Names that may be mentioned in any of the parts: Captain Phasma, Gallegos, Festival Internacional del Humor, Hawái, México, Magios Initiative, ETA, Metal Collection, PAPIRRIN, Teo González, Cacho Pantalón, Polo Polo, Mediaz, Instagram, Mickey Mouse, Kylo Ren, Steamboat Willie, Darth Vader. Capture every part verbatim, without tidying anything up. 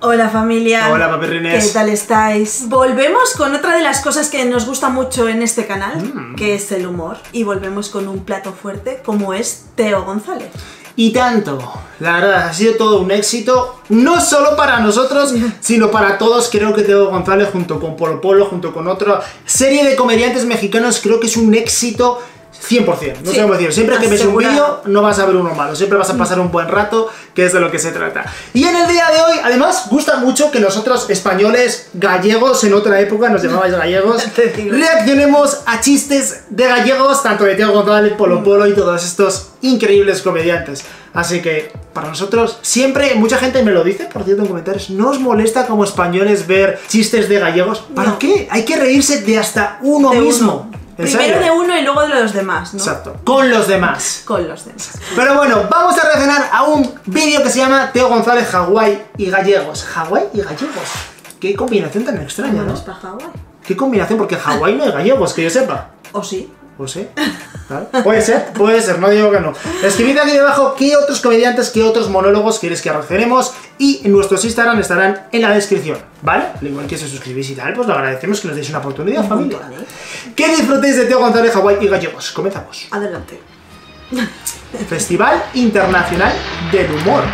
Hola familia, hola papirrines, ¿qué tal estáis? Volvemos con otra de las cosas que nos gusta mucho en este canal, mm. que es el humor. Y volvemos con un plato fuerte como es Teo González. Y tanto, la verdad, ha sido todo un éxito, no solo para nosotros, sino para todos. Creo que Teo González, junto con Polo Polo, junto con otra serie de comediantes mexicanos, creo que es un éxito cien por cien, no sí. sabemos decir, siempre que ves un vídeo no vas a ver uno malo, siempre vas a pasar un buen rato, que es de lo que se trata. Y en el día de hoy, además, gusta mucho que nosotros, españoles, gallegos, en otra época nos llamabais gallegos, reaccionemos a chistes de gallegos, tanto de Teo González, Polo Polo y todos estos increíbles comediantes. Así que, para nosotros, siempre, mucha gente me lo dice, por cierto, en comentarios, ¿no os molesta como españoles ver chistes de gallegos? ¿Para no. qué? Hay que reírse de hasta uno de mismo. Uno. Primero de uno y luego de los demás, ¿no? Exacto. Con los demás. Con los demás. Pero bueno, vamos a reaccionar a un vídeo que se llama Teo González, Hawái y gallegos. Hawái y gallegos. Qué combinación tan extraña, ¿no? Para Hawái. Qué combinación, porque en Hawái no hay gallegos, que yo sepa. ¿O sí? ¿O sí? ¿Vale? Puede ser, puede ser, no digo que no. Escribid aquí debajo qué otros comediantes, qué otros monólogos queréis que reaccionemos, y en nuestros Instagram estarán en la descripción, ¿vale? Al igual que se suscribís y tal, pues lo agradecemos, que nos deis una oportunidad, un familia. Montón, ¿eh? Que disfrutéis de Teo González, Hawái y gallegos. Comenzamos. Adelante. Festival Internacional del Humor.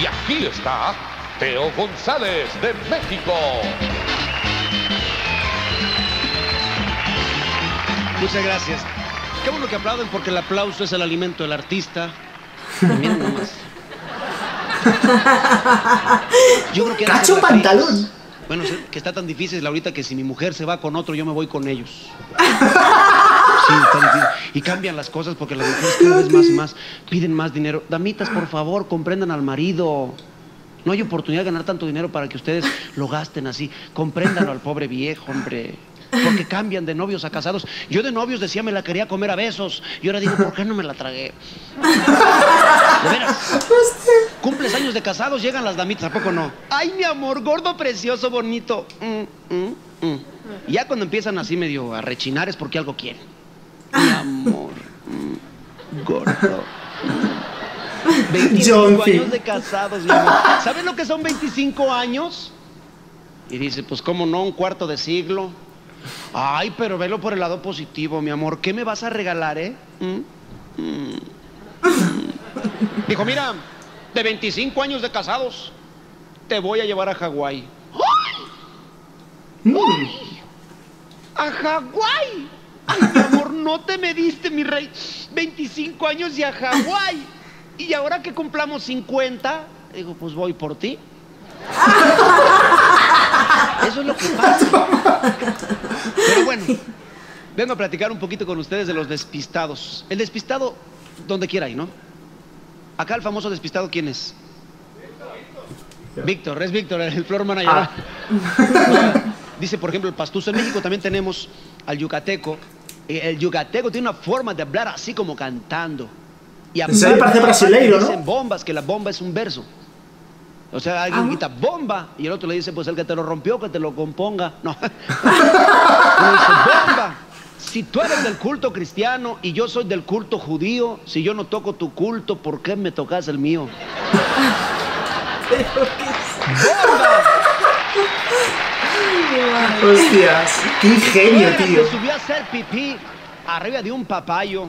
Y aquí está Teo González de México. Muchas gracias. Qué bueno que aplauden, porque el aplauso es el alimento del artista. Miren nomás. Yo creo que Cacho Pantalón. Bueno, que está tan difícil ahorita que si mi mujer se va con otro, yo me voy con ellos. Sí, está difícil. Y cambian las cosas porque las mujeres cada vez más y más piden más dinero. Damitas, por favor, comprendan al marido. No hay oportunidad de ganar tanto dinero para que ustedes lo gasten así. Compréndanlo al pobre viejo, hombre. Porque cambian de novios a casados. Yo de novios decía, me la quería comer a besos. Y ahora digo, ¿por qué no me la tragué? De veras. Cumples años de casados, llegan las damitas, ¿a poco no? Ay, mi amor, gordo, precioso, bonito. Mm, mm, mm. Y ya cuando empiezan así medio a rechinar es porque algo quieren. Mi amor, mm, gordo. Mm. veinticinco años de casados, mi amor. ¿Sabes lo que son veinticinco años? Y dice, pues cómo no, un cuarto de siglo. Ay, pero velo por el lado positivo, mi amor. ¿Qué me vas a regalar, eh? ¿Mm? ¿Mm? Dijo, mira, de veinticinco años de casados, te voy a llevar a Hawái. ¡Ay! ¡Ay! ¡A Hawái! Ay, mi amor, no te me diste, mi rey. veinticinco años y a Hawái. Y ahora que cumplamos cincuenta, digo, pues voy por ti. Eso es lo que pasa. Pero bueno, vengo a platicar un poquito con ustedes de los despistados. El despistado, donde quiera ir, ¿no? Acá el famoso despistado, ¿quién es? Víctor. Víctor, es Víctor, el floor manager. Ah. Dice, por ejemplo, el pastuso. En México también tenemos al yucateco. El yucateco tiene una forma de hablar así como cantando. Y a se le parece brasileiro, ¿no? Dicen bombas, que la bomba es un verso. O sea, alguien quita bomba y el otro le dice, pues el que te lo rompió, que te lo componga. No. Le dice, bomba, si tú eres del culto cristiano y yo soy del culto judío, si yo no toco tu culto, ¿por qué me tocas el mío? ¡Bomba! ¡Hostias! ¡Qué ingenio, tío! Se subió a hacer pipí arriba de un papayo.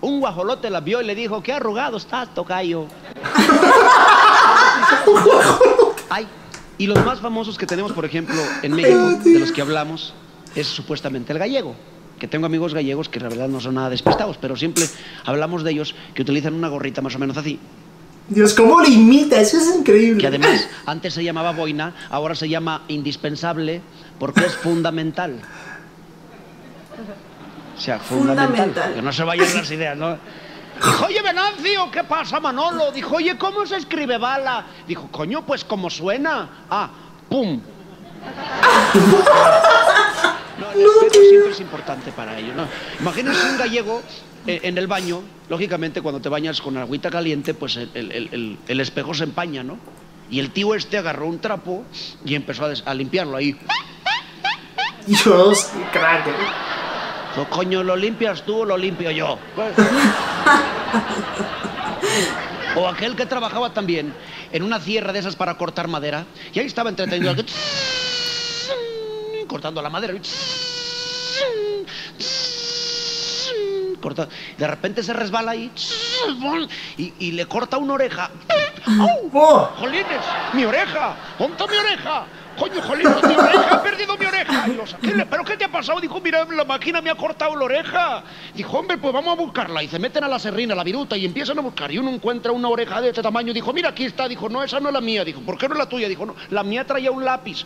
Un guajolote la vio y le dijo, qué arrugado estás, tocayo. Ay, y los más famosos que tenemos, por ejemplo, en México, de los que hablamos, es supuestamente el gallego. Que tengo amigos gallegos que la verdad no son nada despistados, pero siempre hablamos de ellos que utilizan una gorrita más o menos así. Dios, cómo lo imita, eso es increíble. Que además, antes se llamaba boina, ahora se llama indispensable, porque es fundamental. O sea, fundamental. fundamental. Que no se vayan las ideas, ¿no? Dijo, oye, Venancio, ¿qué pasa, Manolo? Dijo, oye, ¿cómo se escribe bala? Dijo, coño, pues como suena. Ah, pum. No, el respeto siempre es importante para ellos, ¿no? Imagínense un gallego eh, en el baño. Lógicamente, cuando te bañas con agüita caliente, pues el, el, el, el espejo se empaña, ¿no? Y el tío este agarró un trapo y empezó a, a limpiarlo ahí. Dios, crack. No, coño, ¿lo limpias tú o lo limpio yo? O aquel que trabajaba también en una sierra de esas para cortar madera, y ahí estaba entretenido aquí, cortando la madera. Corta. De repente se resbala y, y, y le corta una oreja. ¡Au! ¡Oh! ¡Jolines! ¡Mi oreja! ¡Ponta mi oreja! ¡Coño, jolines! ¡Mi oreja! ¡He perdido mi oreja! Y los, ¿qué le, ¿pero qué te ha pasado? Dijo, mira, la máquina me ha cortado la oreja. Dijo, hombre, pues vamos a buscarla. Y se meten a la serrina, a la viruta, y empiezan a buscar. Y uno encuentra una oreja de este tamaño. Dijo, mira, aquí está. Dijo, no, esa no es la mía. Dijo, ¿por qué no es la tuya? Dijo, no, la mía traía un lápiz.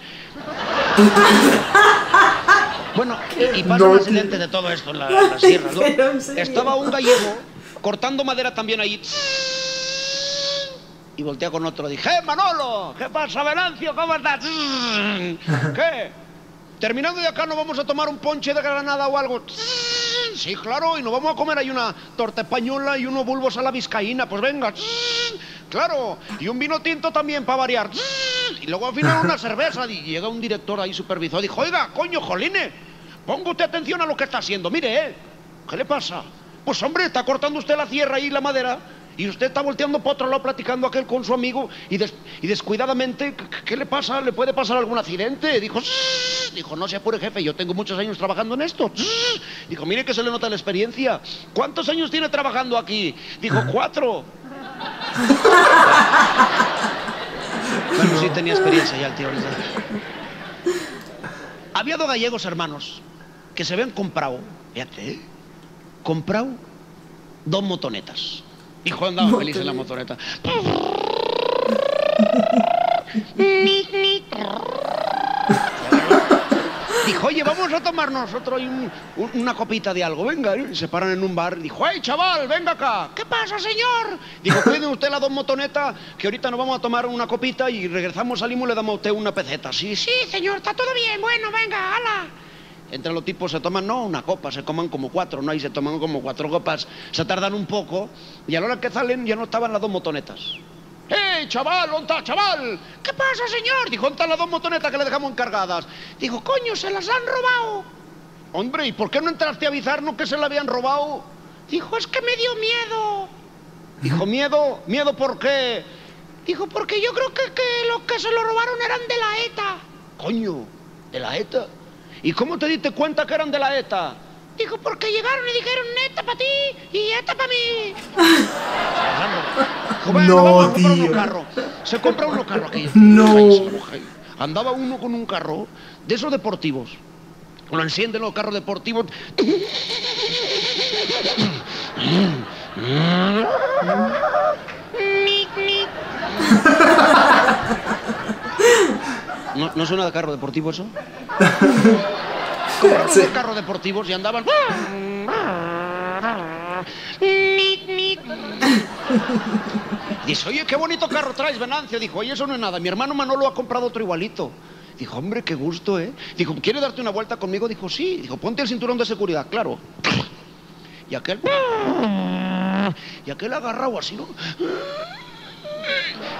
Bueno, y, y pasa un accidente de todo esto en la, en la sierra, ¿no? Estaba un gallego cortando madera también ahí. Y voltea con otro. Dije, ¡eh, Manolo! ¿Qué pasa, Venancio? ¿Cómo estás? ¿Qué? Terminando de acá, ¿nos vamos a tomar un ponche de granada o algo? Sí, claro, y nos vamos a comer ahí una torta española y unos bulbos a la vizcaína. Pues venga. Claro, y un vino tinto también, para variar. Y luego al final una cerveza. Y llega un director ahí, supervisor, dijo, oiga, coño, jolines, ponga usted atención a lo que está haciendo. Mire, ¿eh? ¿Qué le pasa? Pues hombre, está cortando usted la sierra y la madera, y usted está volteando para otro lado, platicando aquel con su amigo, y, des y descuidadamente, ¿qué le pasa? ¿Le puede pasar algún accidente? Dijo, ¡shh! Dijo, no se apure, jefe, yo tengo muchos años trabajando en esto. ¡Shh! Dijo, mire que se le nota la experiencia. ¿Cuántos años tiene trabajando aquí? Dijo, cuatro. Bueno, sí tenía experiencia ya el tío. Había dos gallegos hermanos que se habían comprado, fíjate, ¿eh? comprado dos motonetas. Y Juan andaba Motor. feliz en la motoneta. Dijo, oye, vamos a tomar nosotros un, un, una copita de algo, venga. Y se paran en un bar. Dijo, hey, chaval, venga acá. ¿Qué pasa, señor? Dijo, cuide usted la dos motoneta, que ahorita nos vamos a tomar una copita y regresamos, salimos y le damos a usted una peseta. Sí, sí, señor, está todo bien, bueno, venga, ala. Entre los tipos se toman, no, una copa, se coman como cuatro, ¿no? Y se toman como cuatro copas, se tardan un poco, y a la hora que salen ya no estaban las dos motonetas. ¡Eh, chaval, onta, chaval! ¿Qué pasa, señor? Dijo, onta las dos motonetas que le dejamos encargadas. Dijo, coño, se las han robado. Hombre, ¿y por qué no entraste a avisarnos que se la habían robado? Dijo, es que me dio miedo. Dijo, ¿miedo? ¿Miedo por qué? Dijo, porque yo creo que, que los que se lo robaron eran de la E T A. Coño, ¿de la E T A? ¿Y cómo te diste cuenta que eran de la E T A? Dijo, porque llegaron y dijeron, E T A para ti y E T A para mí. Dijo, bueno, no, vamos a comprar unos carros. Se compra unos carros aquí. No. Andaba uno con un carro de esos deportivos. Lo encienden los carros deportivos. ¿No, ¿No suena de carro deportivo eso? Compraron sí. unos carros deportivos y andaban... Dice, oye, qué bonito carro traes, Venancio. Dijo, oye, eso no es nada, mi hermano Manolo ha comprado otro igualito. Dijo, hombre, qué gusto, ¿eh? Dijo, ¿quiere darte una vuelta conmigo? Dijo, sí. Dijo, ponte el cinturón de seguridad, claro. Y aquel... Y aquel agarrado así, ¿no?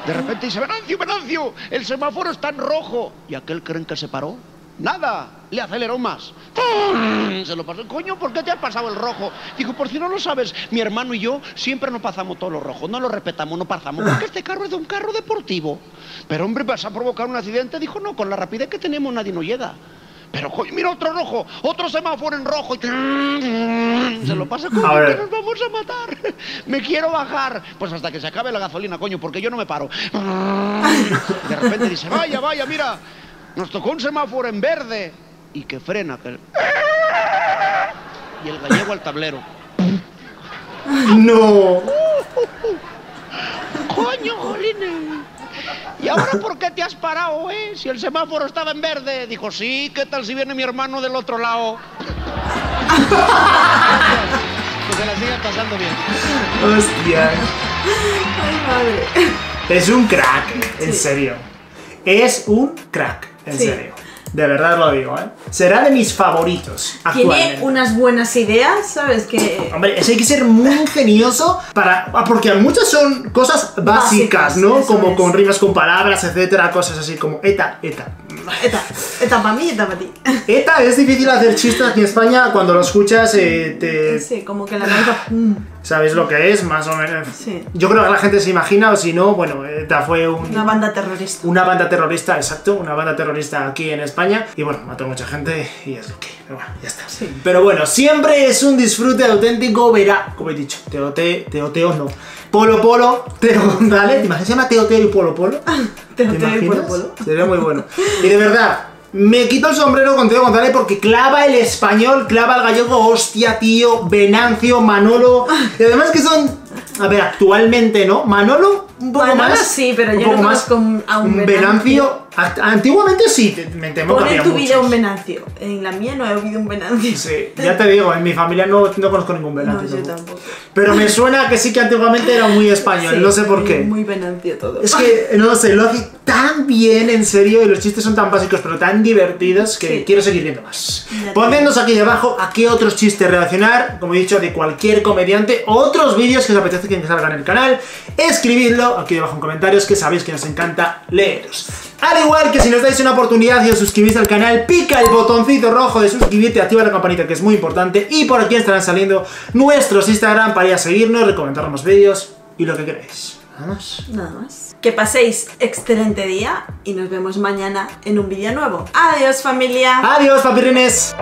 De repente dice, Venancio, Venancio, el semáforo está en rojo. Y aquel creen que se paró. Nada, le aceleró más. Se lo pasó. Coño, ¿por qué te has pasado el rojo? Dijo, por si no lo sabes, mi hermano y yo siempre nos pasamos todos los rojos. No lo respetamos, no pasamos. Porque este carro es de un carro deportivo. Pero hombre, ¿vas a provocar un accidente? Dijo, no, con la rapidez que tenemos nadie nos llega. Pero coño, mira otro rojo, otro semáforo en rojo. Se lo pasa como que nos vamos a matar. Me quiero bajar. Pues hasta que se acabe la gasolina, coño, porque yo no me paro. De repente dice, vaya, vaya, mira, nos tocó un semáforo en verde. Y que frena aquel. Y el gallego al tablero. ¡No! ¡Coño, jolines! ¿Y ahora por qué te has parado, eh? Si el semáforo estaba en verde. Dijo, sí, ¿qué tal si viene mi hermano del otro lado? Pues se la sigue pasando bien. Hostia. Ay, madre. Es un crack, en sí. serio. Es un crack. En sí. serio, de verdad lo digo, ¿eh? Será de mis favoritos actualmente. Tiene unas buenas ideas, ¿sabes? Que... Hombre, eso hay que ser muy ingenioso para... Porque muchas son cosas básicas, básicas, ¿no? Como es. Con rimas, con palabras, etcétera, cosas así como ETA, ETA. ETA, ETA para mí, ETA para ti. ETA es difícil hacer chistes aquí en España, cuando lo escuchas eh, te... Sí, como que la... ¿Sabéis lo que es? Más o menos. Sí. Yo creo que la gente se imagina, o si no, bueno, ETA fue un, una banda terrorista. Una banda terrorista, exacto, una banda terrorista aquí en España. Y bueno, mató mucha gente y es lo que. Pero bueno, ya está. Sí. Pero bueno, siempre es un disfrute auténtico, verá. Como he dicho, Teo, Teo, Teo, Teo no. Polo Polo, Teo González. ¿Te imaginas? Se llama Teo, Teo y Polo Polo. Teo, ¿Te Teo y Polo Polo. Sería muy bueno. Y de verdad. Me quito el sombrero con Teo González porque clava el español, clava el gallego, hostia, tío, Venancio, Manolo... Y además que son... A ver, actualmente, ¿no? Manolo, un poco Manolo, más... sí, pero yo no más con a un Venancio... Venancio. Antiguamente sí, me temo que había muchos. Pon en tu vida un Venancio. En la mía no he oído un Venancio. Sí, ya te digo, en mi familia no, no conozco ningún Venancio. No, yo tampoco. Pero me suena que sí que antiguamente era muy español, sí, no sé por qué. Muy Venancio todo. Es que, no lo sé, lo hace... tan bien, en serio, y los chistes son tan básicos pero tan divertidos que sí. Quiero seguir viendo más. Ponednos aquí debajo a qué otros chistes relacionar, como he dicho, de cualquier comediante, otros vídeos que os apetece que salgan en el canal, escribidlo aquí debajo en comentarios que sabéis que nos encanta leeros. Al igual que si nos dais una oportunidad y os suscribís al canal, pica el botoncito rojo de suscribirte, activa la campanita que es muy importante y por aquí estarán saliendo nuestros Instagram para ir a seguirnos, recomendarnos vídeos y lo que queréis. Nada más. Nada más. Que paséis excelente día y nos vemos mañana en un vídeo nuevo. Adiós, familia. Adiós, papirrines.